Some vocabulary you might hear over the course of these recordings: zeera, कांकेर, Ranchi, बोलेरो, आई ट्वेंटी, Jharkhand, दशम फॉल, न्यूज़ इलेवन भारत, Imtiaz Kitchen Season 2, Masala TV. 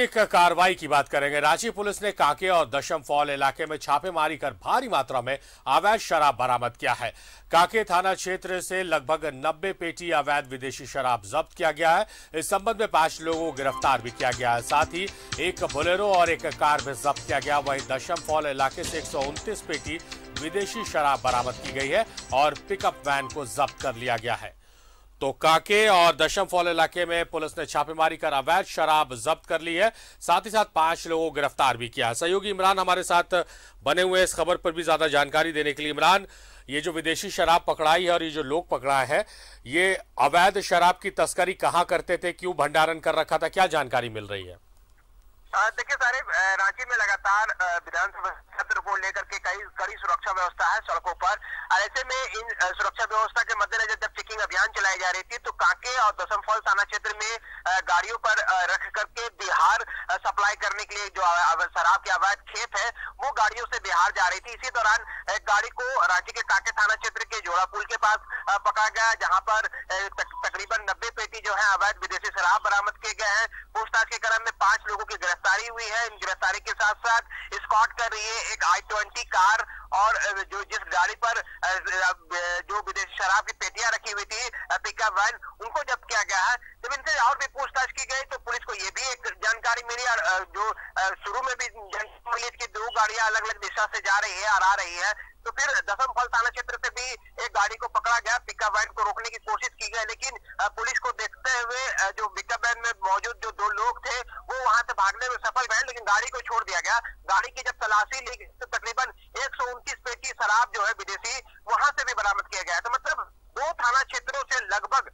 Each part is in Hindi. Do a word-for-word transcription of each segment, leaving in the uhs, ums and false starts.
एक कार्रवाई की बात करेंगे। रांची पुलिस ने कांकेर और दशम फॉल इलाके में छापेमारी कर भारी मात्रा में अवैध शराब बरामद किया है। कांकेर थाना क्षेत्र से लगभग नब्बे पेटी अवैध विदेशी शराब जब्त किया गया है। इस संबंध में पांच लोगों को गिरफ्तार भी किया गया है। साथ ही एक बोलेरो और एक कार भी जब्त किया गया। वहीं दशम फॉल इलाके से एक सौ उनतीस पेटी विदेशी शराब बरामद की गई है और पिकअप वैन को जब्त कर लिया गया है। तो कांकेर और दशम फॉल इलाके में पुलिस ने छापेमारी कर अवैध शराब जब्त कर ली है। साथ ही साथ पांच लोगों को गिरफ्तार भी किया है। सहयोगी इमरान हमारे साथ बने हुए हैं इस खबर पर भी ज्यादा जानकारी देने के लिए। इमरान, ये जो विदेशी शराब पकड़ाई है और ये जो लोग पकड़ाए हैं, ये अवैध शराब की तस्करी कहाँ करते थे, क्यों भंडारण कर रखा था, क्या जानकारी मिल रही है? देखिए सारे रांची में लगातार विधानसभा सत्र को लेकर के कई कड़ी सुरक्षा व्यवस्था है सड़कों पर। और ऐसे में इन सुरक्षा व्यवस्था के मद्देनजर जब चेकिंग अभियान चलाई जा रही थी तो कांकेर और दशम फॉल थाना क्षेत्र में गाड़ियों पर रख करके बिहार सप्लाई करने के लिए जो शराब के अवैध खेप है वो गाड़ियों से बिहार जा रही थी। इसी दौरान एक गाड़ी को रांची के कांकेर थाना क्षेत्र के जोड़ा पुल के पास पकड़ा गया, जहाँ पर तकरीबन नब्बे पेटी जो है अवैध विदेशी शराब बरामद किए गए हैं। पूछताछ के क्रम में पांच लोगों की गिरफ्तारी हुई है। इन गिरफ्तारी के साथ साथ स्कॉट कर रही है एक आई ट्वेंटी कार और जो जिस गाड़ी पर जो विदेशी शराब की पेटियां रखी हुई थी पिकअप वैन, उनको जब्त किया गया है। जब इनसे और भी पूछताछ की गई तो पुलिस को ये भी एक जानकारी मिली और जो शुरू में भी जानकारी मिली कि दो गाड़ियां अलग अलग दिशा से जा रही है और आ रही है। तो फिर दशम फॉल थाना क्षेत्र से भी एक गाड़ी को पकड़ा गया। पिकअप वैन को रोकने की कोशिश की गई लेकिन पुलिस को देखते हुए जो पिकअप वैन में मौजूद जो दो लोग थे वो वहां से भागने में सफल रहे, लेकिन गाड़ी को छोड़ दिया गया। गाड़ी की जब तलाशी ली तो तकरीबन एक सौ उनतीस पेटी शराब जो है विदेशी वहां से भी बरामद किया गया। तो मतलब दो थाना क्षेत्रों से लगभग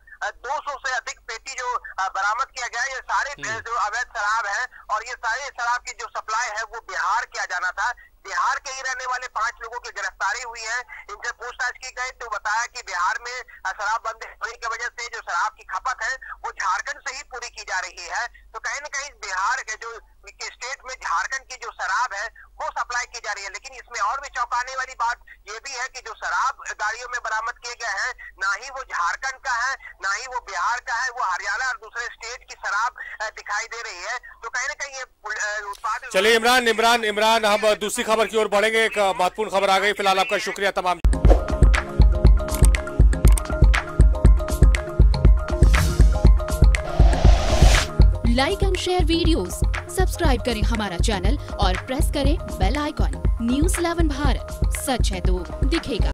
दो सौ से अधिक पेटी जो बरामद किया गया। ये सारे जो अवैध शराब है और ये सारे शराब की जो सप्लाई है वो बिहार किया जाना था। बिहार के ही रहने वाले पांच लोगों की गिरफ्तारी हुई है। इनसे पूछताछ की गई तो बताया कि बिहार में शराबबंदी होने की वजह से जो शराब की खपत है वो झारखंड से ही पूरी की जा रही है। तो कहीं ना कहीं बिहार के जो स्टेट में झारखंड की जो शराब है वो सप्लाई की जा रही है। लेकिन इसमें और भी चौंकाने वाली बात ये भी है कि जो शराब गाड़ियों में बरामद किए गए हैं ना ही वो झारखंड का है ना ही वो बिहार का है, वो हरियाणा और दूसरे स्टेट की शराब दिखाई दे रही है। तो कहीं ना कहीं ये उत्पाद। चलिए इमरान इमरान इमरान हम दूसरी खबर की ओर बढ़ेंगे। एक महत्वपूर्ण खबर आ गई। फिलहाल आपका शुक्रिया तमाम। Like and share videos, subscribe करें हमारा चैनल और प्रेस करें bell icon. न्यूज़ इलेवन भारत, सच है तो दिखेगा।